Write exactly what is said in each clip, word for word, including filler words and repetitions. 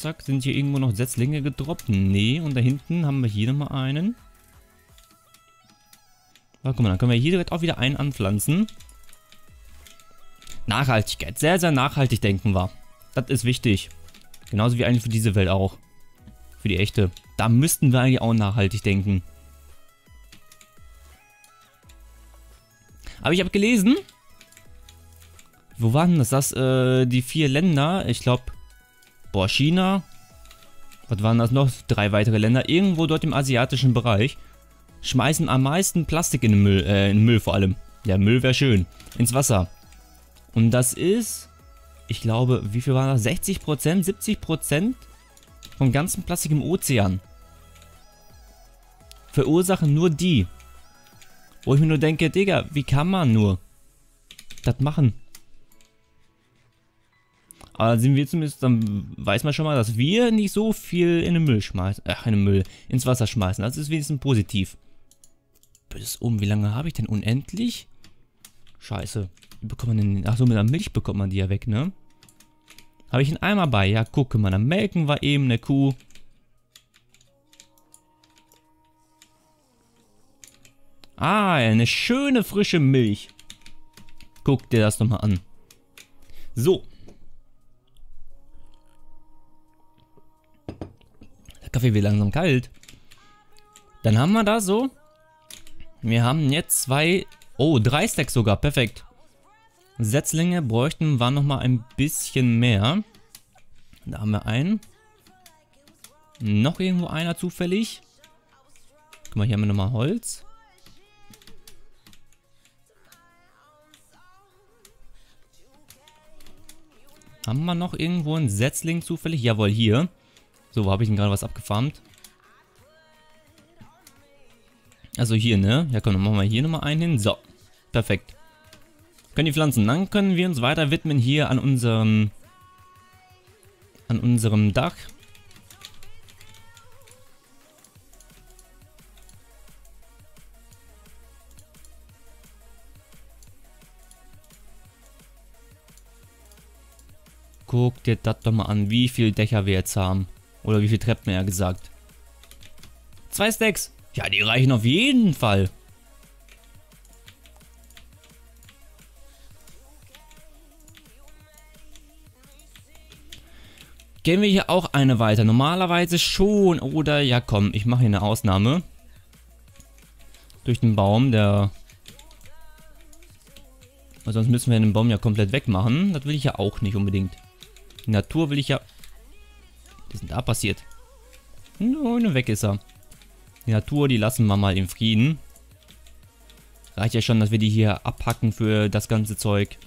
Zack, sind hier irgendwo noch Setzlinge gedroppt? Nee, und da hinten haben wir hier nochmal einen. Na, guck mal, dann können wir hier direkt auch wieder einen anpflanzen. Nachhaltigkeit. Sehr, sehr nachhaltig denken wir. Das ist wichtig. Genauso wie eigentlich für diese Welt auch. Für die echte. Da müssten wir eigentlich auch nachhaltig denken. Aber ich habe gelesen. Wo waren das? Das, äh, die vier Länder. Ich glaube, boah, China. Was waren das noch? Drei weitere Länder. Irgendwo dort im asiatischen Bereich. Schmeißen am meisten Plastik in den Müll. Äh, in den Müll vor allem. Ja, Müll wäre schön. Ins Wasser. Und das ist, ich glaube, wie viel war das? sechzig Prozent, siebzig Prozent vom ganzen Plastik im Ozean. Verursachen nur die. Wo ich mir nur denke, Digga, wie kann man nur das machen? Aber sind wir zumindest, dann weiß man schon mal, dass wir nicht so viel in den Müll schmeißen. Ach, in den Müll, ins Wasser schmeißen. Das ist wenigstens positiv. Böses Um, wie lange habe ich denn? Unendlich? Scheiße. Bekommt man denn, ach so, mit der Milch bekommt man die ja weg, ne? Habe ich einen Eimer bei? Ja, guck mal, dann melken wir eben eine Kuh. Ah, eine schöne frische Milch. Guck dir das nochmal an. So. Der Kaffee wird langsam kalt. Dann haben wir das so. Wir haben jetzt zwei, oh, drei Stacks sogar, perfekt. Setzlinge bräuchten wir nochmal ein bisschen mehr. Da haben wir einen. Noch irgendwo einer zufällig. Guck mal, hier haben wir nochmal Holz. Haben wir noch irgendwo einen Setzling zufällig? Jawohl, hier. So, wo habe ich denn gerade was abgefarmt? Also hier, ne? Ja komm, dann machen wir hier nochmal einen hin. So, perfekt. Können die Pflanzen, dann können wir uns weiter widmen hier an unserem an unserem Dach. Guck dir das doch mal an, wie viele Dächer wir jetzt haben. Oder wie viele Treppen, eher gesagt. Zwei Stacks. Ja, die reichen auf jeden Fall. Gehen wir hier auch eine weiter? Normalerweise schon. Oder, ja komm, ich mache hier eine Ausnahme. Durch den Baum, der... Weil sonst müssen wir den Baum ja komplett wegmachen. Das will ich ja auch nicht unbedingt. Die Natur will ich ja... Was ist denn da passiert? Nur weg ist er. Die Natur, die lassen wir mal im Frieden. Reicht ja schon, dass wir die hier abhacken für das ganze Zeug.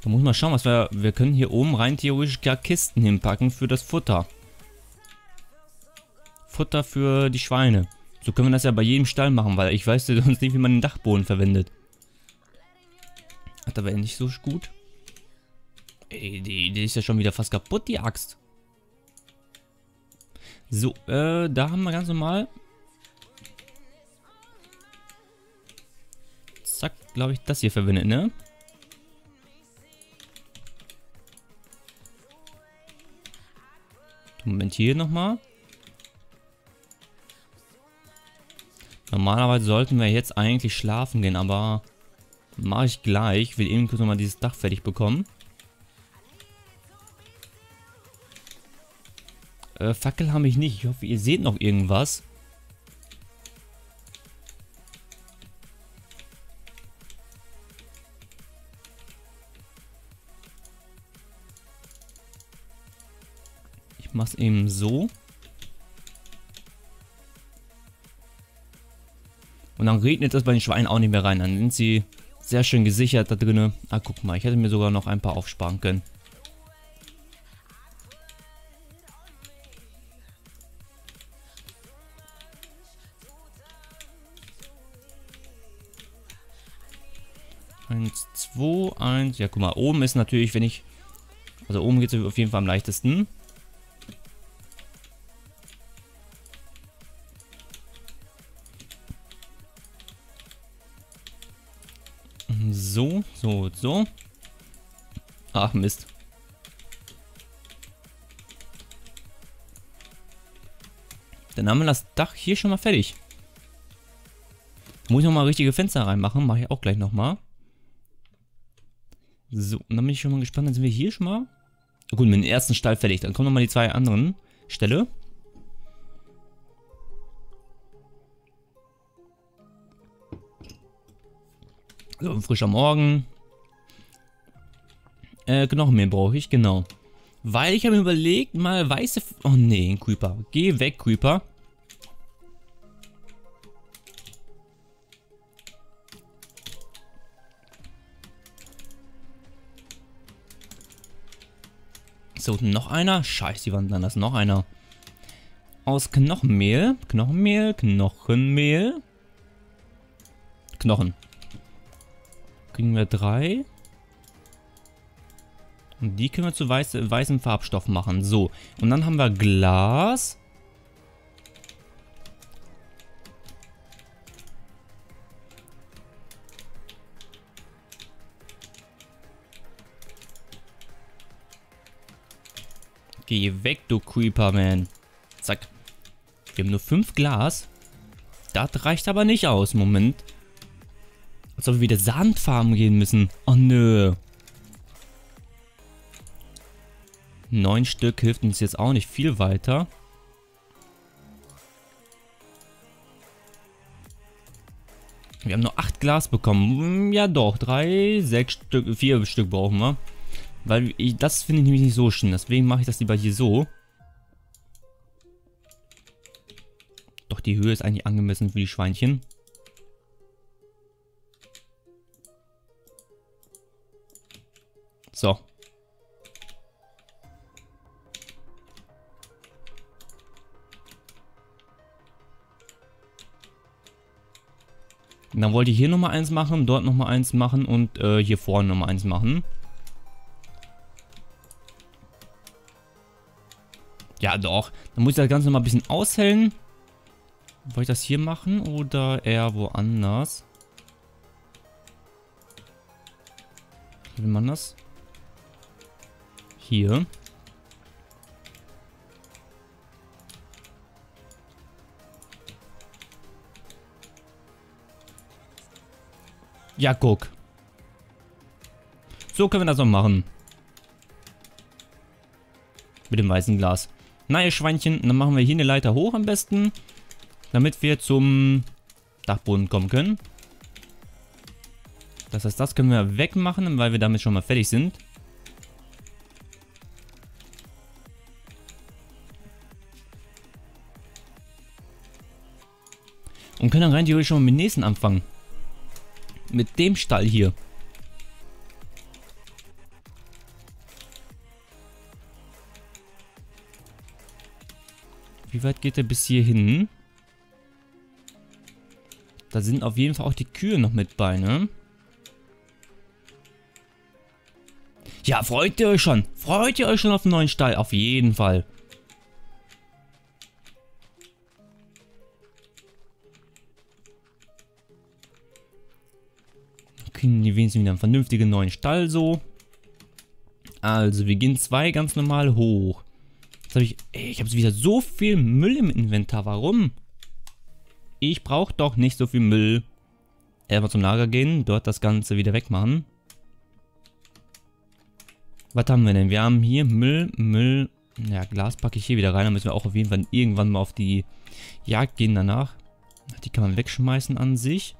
Da muss man schauen, was wir... Wir können hier oben rein theoretisch gar Kisten hinpacken für das Futter. Futter für die Schweine. So können wir das ja bei jedem Stall machen, weil ich weiß sonst nicht, wie man den Dachboden verwendet. Hat aber nicht so gut. Ey, die, die ist ja schon wieder fast kaputt, die Axt. So, äh, da haben wir ganz normal... Zack, glaube ich, das hier verwendet, ne? Moment, hier nochmal. Normalerweise sollten wir jetzt eigentlich schlafen gehen, aber mache ich gleich. Ich will eben kurz nochmal dieses Dach fertig bekommen. Äh, Fackel habe ich nicht. Ich hoffe, ihr seht noch irgendwas. Ich mache es eben so. Und dann regnet das bei den Schweinen auch nicht mehr rein. Dann sind sie sehr schön gesichert da drinne. Ah, guck mal, ich hätte mir sogar noch ein paar aufsparen können. Eins, zwei, eins. Ja, guck mal, oben ist natürlich, wenn ich... Also oben geht es auf jeden Fall am leichtesten. So, so, so. Ach, Mist. Dann haben wir das Dach hier schon mal fertig. Da muss ich nochmal richtige Fenster reinmachen. Mache ich auch gleich nochmal. So, und dann bin ich schon mal gespannt. Dann sind wir hier schon mal. Gut, mit dem ersten Stall fertig. Dann kommen nochmal die zwei anderen Ställe. So, frischer Morgen. Äh, Knochenmehl brauche ich, genau. Weil ich habe mir überlegt, mal weiße... F oh nee, ein Creeper. Geh weg, Creeper. So, noch einer. Scheiße, die waren dann das. Noch einer. Aus Knochenmehl. Knochenmehl, Knochenmehl. Knochen. Kriegen wir drei. Und die können wir zu weiß, weißem Farbstoff machen. So. Und dann haben wir Glas. Geh weg, du Creeper, man. Zack. Wir haben nur fünf Glas. Das reicht aber nicht aus. Moment. Als ob wir wieder Sand farmen gehen müssen. Oh, nö. Neun Stück hilft uns jetzt auch nicht viel weiter. Wir haben nur acht Glas bekommen. Ja doch, drei, sechs Stück, vier Stück brauchen wir. Weil ich, das finde ich nämlich nicht so schön. Deswegen mache ich das lieber hier so. Doch, die Höhe ist eigentlich angemessen für die Schweinchen. So. Und dann wollte ich hier nochmal eins machen, dort nochmal eins machen und äh, hier vorne nochmal eins machen. Ja doch, dann muss ich das Ganze nochmal ein bisschen aushellen. Wollte ich das hier machen oder eher woanders? Wie will man das? Hier. Ja, guck. So können wir das noch machen. Mit dem weißen Glas. Na, ihr Schweinchen, dann machen wir hier eine Leiter hoch am besten. Damit wir zum Dachboden kommen können. Das heißt, das können wir wegmachen, weil wir damit schon mal fertig sind. Und können dann rein theoretisch schon mal mit dem nächsten anfangen. Mit dem Stall hier. Wie weit geht der bis hier hin? Da sind auf jeden Fall auch die Kühe noch mit bei, ne? Ja, freut ihr euch schon? Freut ihr euch schon auf den neuen Stall? Auf jeden Fall. Kriegen die wenigstens wieder einen vernünftigen neuen Stall so. Also, wir gehen zwei ganz normal hoch. Jetzt habe ich... Ey, ich habe wieder so viel Müll im Inventar. Warum? Ich brauche doch nicht so viel Müll. Erstmal zum Lager gehen, dort das Ganze wieder wegmachen. Was haben wir denn? Wir haben hier Müll, Müll... Ja, Glas packe ich hier wieder rein. Da müssen wir auch auf jeden Fall irgendwann mal auf die Jagd gehen danach. Die kann man wegschmeißen an sich.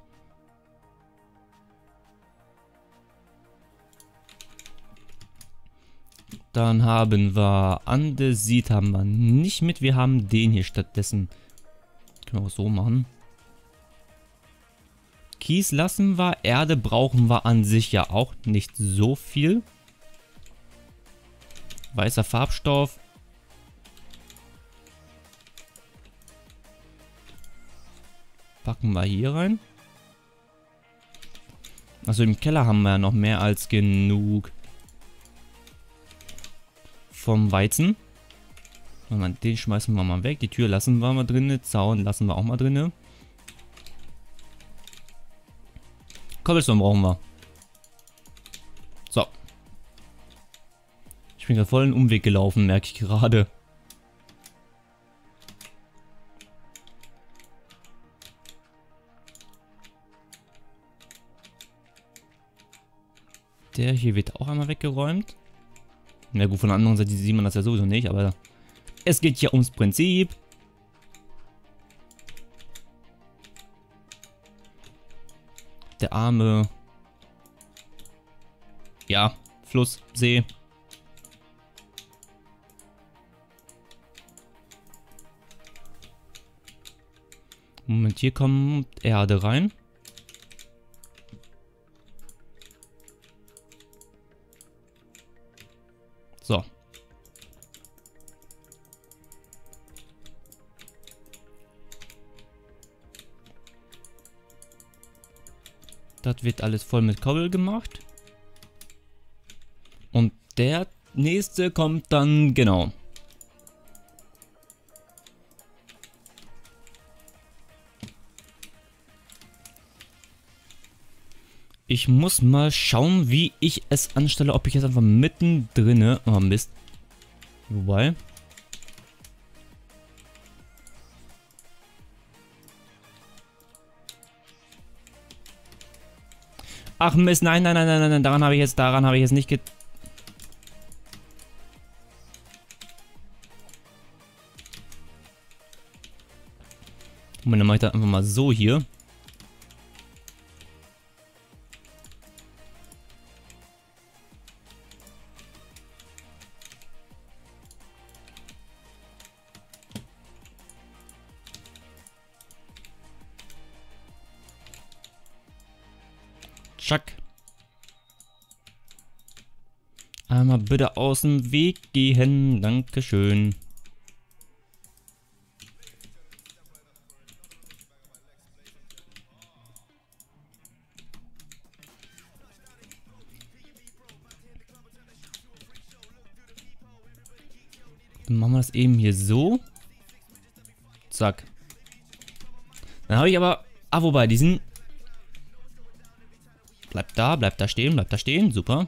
Dann haben wir Andesit haben wir nicht mit. Wir haben den hier stattdessen. Können wir auch so machen. Kies lassen wir. Erde brauchen wir an sich ja auch nicht so viel. Weißer Farbstoff. Packen wir hier rein. Also im Keller haben wir ja noch mehr als genug. Vom Weizen. Den schmeißen wir mal weg. Die Tür lassen wir mal drin. Zaun lassen wir auch mal drin. Cobblestone brauchen wir. bin gerade voll einen Umweg gelaufen, merke ich gerade. Der hier wird auch einmal weggeräumt. Na gut, von der anderen Seite sieht man das ja sowieso nicht, aber es geht hier ums Prinzip. Der arme... Ja, Fluss, See. Moment, hier kommt Erde rein. So. Das wird alles voll mit Kobbel gemacht. Und der nächste kommt dann, genau. Ich muss mal schauen, wie ich es anstelle, ob ich jetzt einfach mittendrin... Oh Mist. Wobei... Ach Mist, nein, nein, nein, nein, nein, daran habe ich jetzt, daran habe ich jetzt nicht ge... Moment, dann mache ich das einfach mal so hier. Schack. Einmal bitte aus dem Weg gehen. Dankeschön. Dann machen wir das eben hier so. Zack. Dann habe ich aber... Ah, wobei, die sind... Bleibt da, bleibt da stehen, bleibt da stehen. Super.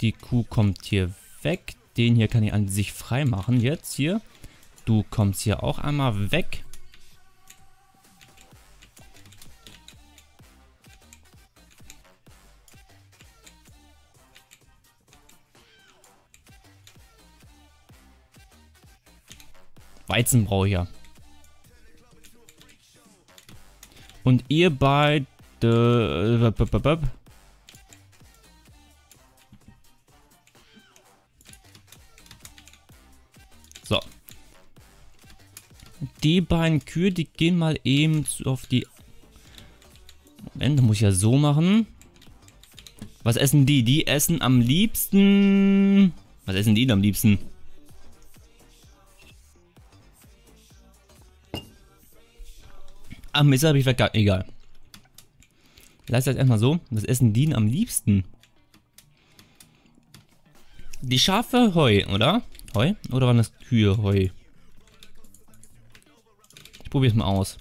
Die Kuh kommt hier weg. Den hier kann ich an sich frei machen. Jetzt hier. Du kommst hier auch einmal weg. Weizen brauche ich ja. Und ihr beide... So. Die beiden Kühe, die gehen mal eben auf die... Moment, muss ich ja so machen. Was essen die? Die essen am liebsten... Was essen die denn am liebsten? Ach Mist, habe ich verkackt. Egal. Lass das erstmal so. Was essen die denn am liebsten? Die Schafe Heu, oder? Heu? Oder waren das Kühe Heu? Ich probiere es mal aus.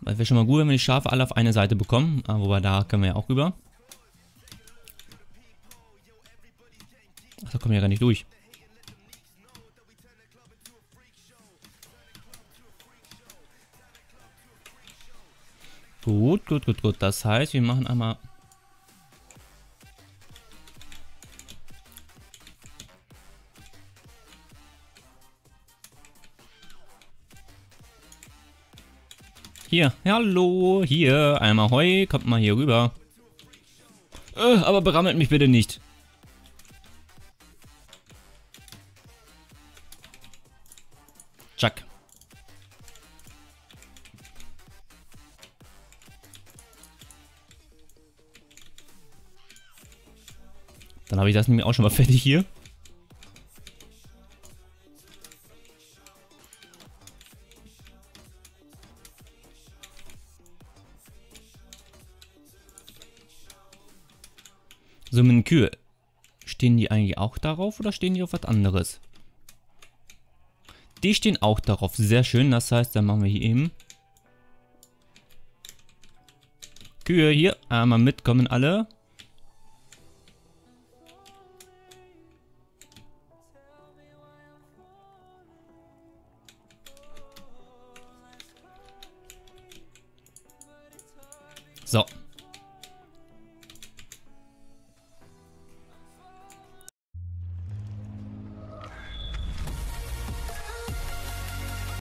Weil wäre schon mal gut, wenn wir die Schafe alle auf eine Seite bekommen. Ah, wobei, da können wir ja auch rüber. Ach, da kommen wir ja gar nicht durch. Gut, gut, gut, gut. Das heißt, wir machen einmal... Hier, hallo, hier, einmal Heu, kommt mal hier rüber. Äh, aber berammelt mich bitte nicht. Tschack. Dann habe ich das nämlich auch schon mal fertig hier. So, mit den Kühe. Stehen die eigentlich auch darauf oder stehen die auf was anderes? Die stehen auch darauf. Sehr schön. Das heißt, dann machen wir hier eben. Kühe hier. Einmal mitkommen alle. So.